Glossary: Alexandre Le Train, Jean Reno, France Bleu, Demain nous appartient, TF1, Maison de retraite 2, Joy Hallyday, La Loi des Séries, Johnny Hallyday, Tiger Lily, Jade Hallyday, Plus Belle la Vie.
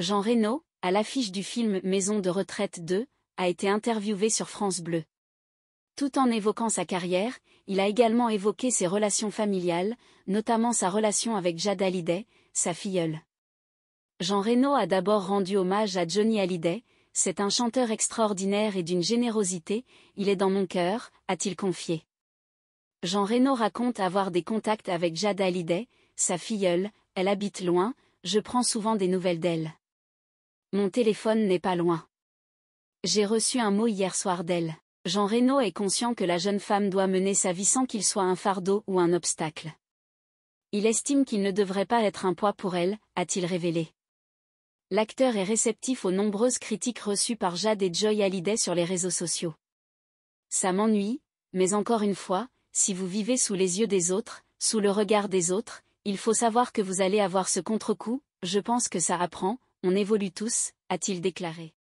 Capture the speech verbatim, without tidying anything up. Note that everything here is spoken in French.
Jean Reno, à l'affiche du film Maison de retraite deux, a été interviewé sur France Bleu. Tout en évoquant sa carrière, il a également évoqué ses relations familiales, notamment sa relation avec Jade Hallyday, sa filleule. Jean Reno a d'abord rendu hommage à Johnny Hallyday. « C'est un chanteur extraordinaire et d'une générosité, il est dans mon cœur », a-t-il confié. Jean Reno raconte avoir des contacts avec Jade Hallyday, sa filleule, elle habite loin, je prends souvent des nouvelles d'elle. Mon téléphone n'est pas loin. J'ai reçu un mot hier soir d'elle. Jean Reno est conscient que la jeune femme doit mener sa vie sans qu'il soit un fardeau ou un obstacle. Il estime qu'il ne devrait pas être un poids pour elle, a-t-il révélé. L'acteur est réceptif aux nombreuses critiques reçues par Jade et Joy Hallyday sur les réseaux sociaux. « Ça m'ennuie, mais encore une fois, si vous vivez sous les yeux des autres, sous le regard des autres, il faut savoir que vous allez avoir ce contre-coup, je pense que ça apprend, on évolue tous », a-t-il déclaré.